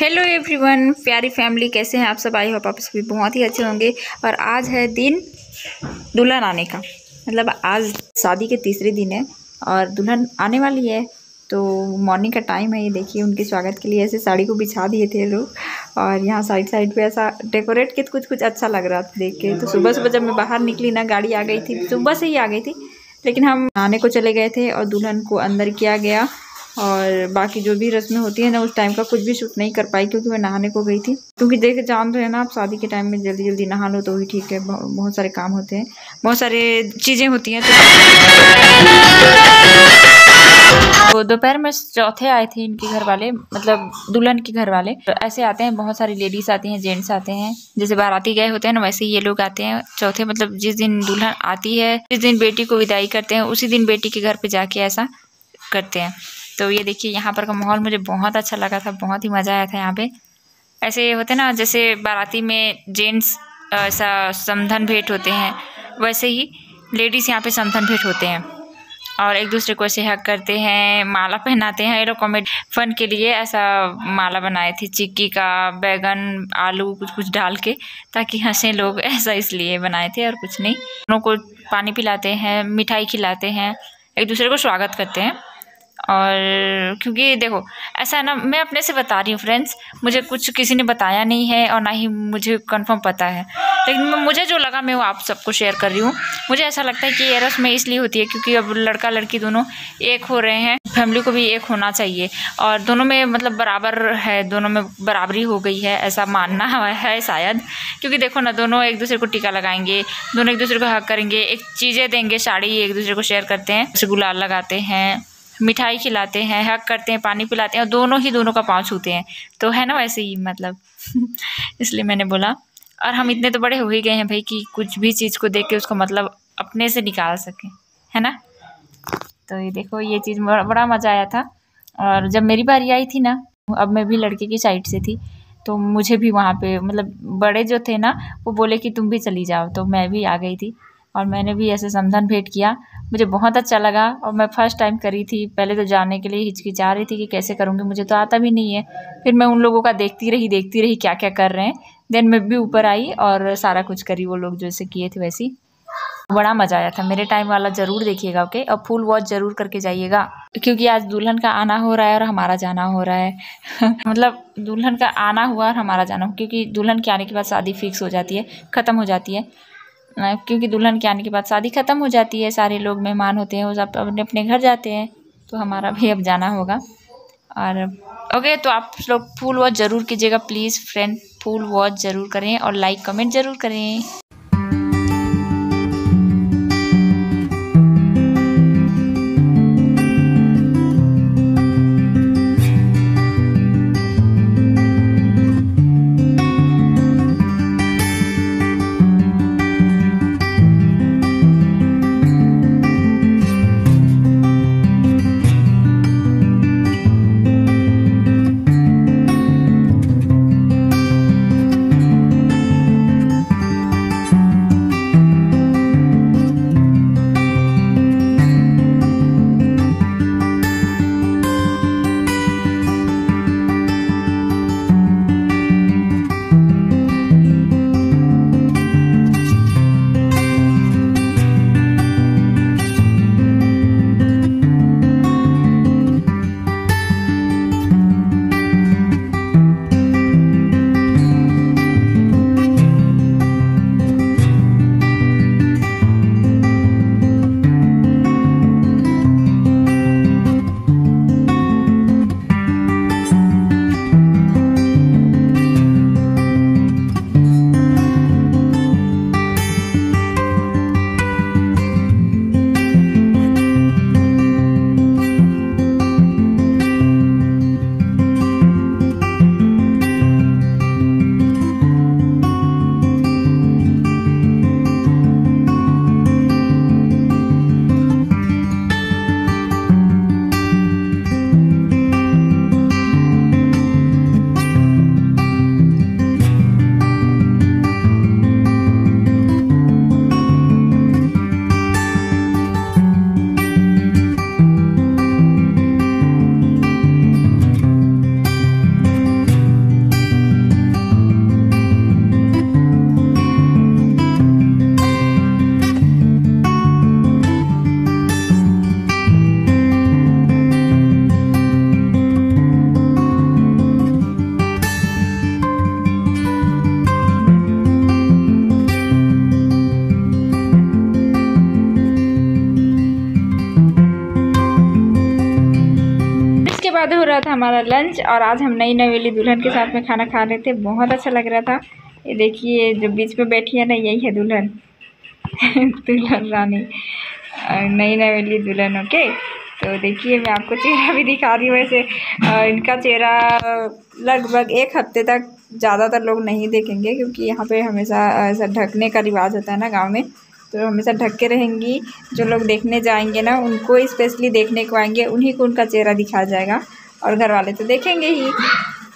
Hello everyone, प्यारी family, कैसे हैं आप सब? आई होप आप सभी बहुत ही अच्छे होंगे। और आज है दिन दुल्हन आने का, मतलब आज शादी के तीसरे दिन है और दुल्हन आने वाली है। तो मॉर्निंग का टाइम है, ये देखिए उनके स्वागत के लिए ऐसे साड़ी को बिछा दिए थे लोग। और यहाँ साइड साइड पे ऐसा डेकोरेट के कुछ अच्छा लग रहा था देख के। तो सुबह सुबह जब मैं बाहर निकली ना, गाड़ी आ गई थी, सुबह से ही आ गई थी, लेकिन हम आने को चले गए थे और दुल्हन को अंदर किया गया। और बाकी जो भी रस्में होती है ना, उस टाइम का कुछ भी शूट नहीं कर पाई क्योंकि मैं नहाने को गई थी। क्योंकि देख जानते हैं ना आप, शादी के टाइम में जल्दी जल्दी नहा लो तो ही ठीक है। बहुत सारे काम होते हैं, बहुत सारे चीज़ें होती हैं। तो दोपहर में चौथे आए थे इनके घर वाले, मतलब दुल्हन के घर वाले। तो ऐसे आते हैं, बहुत सारी लेडीज़ आती हैं, जेंट्स आते हैं। जैसे बाराती गए होते हैं ना, वैसे ही ये लोग आते हैं चौथे, मतलब जिस दिन दुल्हन आती है, जिस दिन बेटी को विदाई करते हैं, उसी दिन बेटी के घर पर जाके ऐसा करते हैं। तो ये देखिए यहाँ पर का माहौल मुझे बहुत अच्छा लगा था, बहुत ही मज़ा आया था। यहाँ पे ऐसे होते ना, जैसे बाराती में जेंट्स ऐसा समधन भेंट होते हैं, वैसे ही लेडीज़ यहाँ पे समधन भेंट होते हैं और एक दूसरे को ऐसे हक करते हैं, माला पहनाते हैं। ये लोग कॉमेडी फन के लिए ऐसा माला बनाए थे, चिक्की का, बैगन, आलू कुछ डाल के, ताकि हंसें लोग, ऐसा इसलिए बनाए थे और कुछ नहीं। दोनों को पानी पिलाते हैं, मिठाई खिलाते हैं, एक दूसरे को स्वागत करते हैं। और क्योंकि देखो ऐसा है ना, मैं अपने से बता रही हूँ फ्रेंड्स, मुझे कुछ किसी ने बताया नहीं है और ना ही मुझे कंफर्म पता है, लेकिन मुझे जो लगा मैं वो आप सबको शेयर कर रही हूँ। मुझे ऐसा लगता है कि ये रस्म इसलिए होती है क्योंकि अब लड़का लड़की दोनों एक हो रहे हैं, फैमिली को भी एक होना चाहिए और दोनों में मतलब बराबर है, दोनों में बराबरी हो गई है, ऐसा मानना है शायद। क्योंकि देखो ना, दोनों एक दूसरे को टीका लगाएंगे, दोनों एक दूसरे को हक करेंगे, एक चीज़ें देंगे, साड़ी एक दूसरे को शेयर करते हैं, उसे गुलाल लगाते हैं, मिठाई खिलाते हैं, हक करते हैं, पानी पिलाते हैं और दोनों का पाँव छूते हैं। तो है ना वैसे ही, मतलब इसलिए मैंने बोला। और हम इतने तो बड़े हो ही गए हैं भाई कि कुछ भी चीज़ को देख के उसको मतलब अपने से निकाल सकें, है ना। तो ये देखो, ये चीज़ बड़ा मज़ा आया था। और जब मेरी बारी आई थी ना, अब मैं भी लड़के की साइड से थी, तो मुझे भी वहाँ पे मतलब बड़े जो थे ना, वो बोले कि तुम भी चली जाओ, तो मैं भी आ गई थी और मैंने भी ऐसे समधन भेंट किया। मुझे बहुत अच्छा लगा और मैं फर्स्ट टाइम करी थी। पहले तो जाने के लिए हिचकिचा रही थी कि कैसे करूँगी, मुझे तो आता भी नहीं है। फिर मैं उन लोगों का देखती रही क्या क्या कर रहे हैं। देन मैं भी ऊपर आई और सारा कुछ करी, वो लोग जैसे किए थे वैसी। बड़ा मज़ा आया था। मेरे टाइम वाला ज़रूर देखिएगा, ओके, और फुल वॉच ज़रूर करके जाइएगा क्योंकि आज दुल्हन का आना हो रहा है और हमारा जाना हो रहा है मतलब दुल्हन का आना हुआ और हमारा जाना हुआ, क्योंकि दुल्हन के आने के बाद शादी फिक्स हो जाती है, ख़त्म हो जाती है। क्योंकि दुल्हन के आने के बाद शादी ख़त्म हो जाती है, सारे लोग मेहमान होते हैं, वो सब अपने अपने घर जाते हैं, तो हमारा भी अब जाना होगा। और ओके, तो आप लोग फुल वॉच ज़रूर कीजिएगा प्लीज़ फ्रेंड, फुल वॉच ज़रूर करें और लाइक कमेंट ज़रूर करें। स्वाद हो रहा था हमारा लंच, और आज हम नई नवेली दुल्हन के साथ में खाना खा रहे थे। बहुत अच्छा लग रहा था। ये देखिए जो बीच में बैठी है ना, यही है दुल्हन दुल्हन रानी, नई नवेली दुल्हन। ओके, तो देखिए मैं आपको चेहरा भी दिखा रही हूँ। वैसे इनका चेहरा लगभग एक हफ्ते तक ज़्यादातर लोग नहीं देखेंगे, क्योंकि यहाँ पे हमेशा ऐसा ढकने का रिवाज होता है ना गांव में, तो हमेशा ढक के रहेंगी। जो लोग देखने जाएंगे ना, उनको स्पेशली देखने को आएंगे, उन्हीं को उनका चेहरा दिखाया जाएगा, और घर वाले तो देखेंगे ही।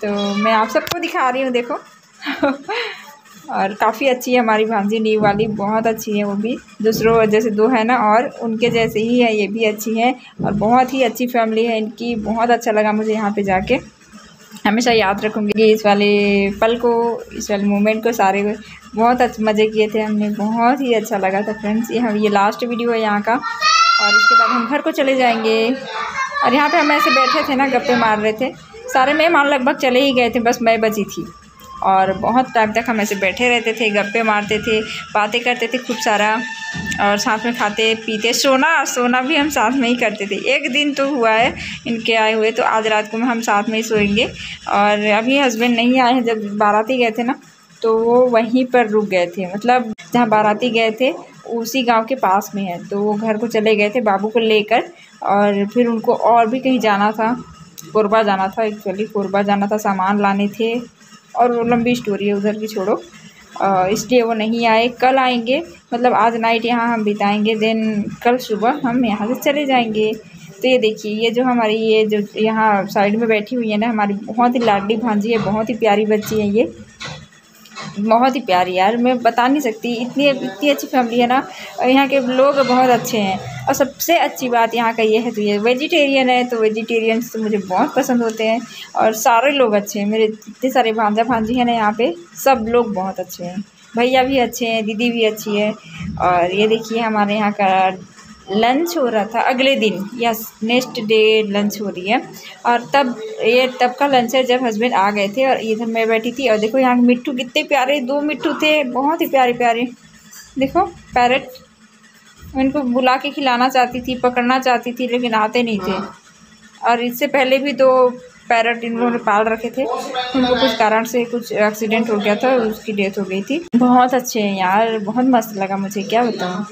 तो मैं आप सबको दिखा रही हूँ, देखो और काफ़ी अच्छी है हमारी भांजी, नीव वाली बहुत अच्छी है। वो भी दूसरों जैसे दो है ना, और उनके जैसे ही है, ये भी अच्छी है, और बहुत ही अच्छी फैमिली है इनकी। बहुत अच्छा लगा मुझे यहाँ पे जाके। हमेशा याद रखूँगी इस वाले पल को, इस वाले मोमेंट को, सारे को। बहुत अच्छे मज़े किए थे हमने, बहुत ही अच्छा लगा था फ्रेंड्स। ये लास्ट वीडियो है यहाँ का, और इसके बाद हम घर को चले जाएँगे। और यहाँ पर हम ऐसे बैठे थे ना, गप्पे मार रहे थे। सारे मेहमान लगभग चले ही गए थे, बस मैं बची थी। और बहुत टाइम तक हम ऐसे बैठे रहते थे, गप्पे मारते थे, बातें करते थे खूब सारा, और साथ में खाते पीते, सोना भी हम साथ में ही करते थे। एक दिन तो हुआ है इनके आए हुए, तो आज रात को हम साथ में ही सोएंगे। और अभी हस्बैंड नहीं आए हैं, जब बाराती गए थे ना, तो वो वहीं पर रुक गए थे। मतलब जहाँ बाराती गए थे उसी गांव के पास में है, तो वो घर को चले गए थे बाबू को लेकर। और फिर उनको और भी कहीं जाना था, कोरबा जाना था, एक्चुअली कोरबा जाना था, सामान लाने थे, और वो लंबी स्टोरी है, उधर की छोड़ो। इसलिए वो नहीं आए। कल आएंगे, मतलब आज नाइट यहाँ हम बिताएंगे, देन कल सुबह हम यहाँ से चले जाएंगे। तो ये देखिए, ये जो हमारी, ये जो यहाँ साइड में बैठी हुई है ना, हमारी बहुत ही लाडली भांजी है, बहुत ही प्यारी बच्ची है ये, बहुत ही प्यारी यार, मैं बता नहीं सकती। इतनी अच्छी फैमिली है ना, और यहाँ के लोग बहुत अच्छे हैं। और सबसे अच्छी बात यहाँ का ये है, तो ये वेजिटेरियन है, तो वेजिटेरियंस तो मुझे बहुत पसंद होते हैं। और सारे लोग अच्छे हैं, मेरे इतने सारे भांजा भांजी हैं ना यहाँ पे, सब लोग बहुत अच्छे हैं। भैया भी अच्छे हैं, दीदी भी अच्छी है। और ये देखिए हमारे यहाँ का लंच हो रहा था अगले दिन, यस, नेक्स्ट डे लंच हो रही है। और तब का लंच है जब हस्बैंड आ गए थे, और इधर मैं बैठी थी। और देखो यहाँ मिट्टू कितने प्यारे, दो मिट्टू थे, बहुत ही प्यारे प्यारे। देखो पैरट, इनको बुला के खिलाना चाहती थी, पकड़ना चाहती थी, लेकिन आते नहीं थे। और इससे पहले भी दो पैरट इन लोगों ने पाल रखे थे, उनको कुछ कारण से कुछ एक्सीडेंट हो गया था, उसकी डेथ हो गई थी। बहुत अच्छे हैं यार, बहुत मस्त लगा मुझे, क्या बताऊँ।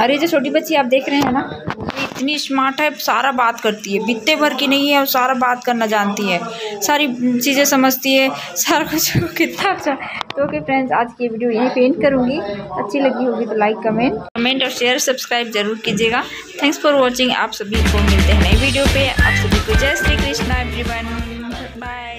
अरे जो छोटी बच्ची आप देख रहे हैं ना, इतनी स्मार्ट है, सारा बात करती है, बित्ते भर की नहीं है, और सारा बात करना जानती है, सारी चीज़ें समझती है, सारा कुछ, कितना अच्छा। तो ओके फ्रेंड्स, आज की वीडियो यहीं पे एंड करूँगी। अच्छी लगी होगी तो लाइक, कमेंट और शेयर, सब्सक्राइब जरूर कीजिएगा। Thanks for watching. आप सभी को मिलते हैं नई वीडियो पे। आप सभी को जय श्री कृष्णा एवरीवन, बाय।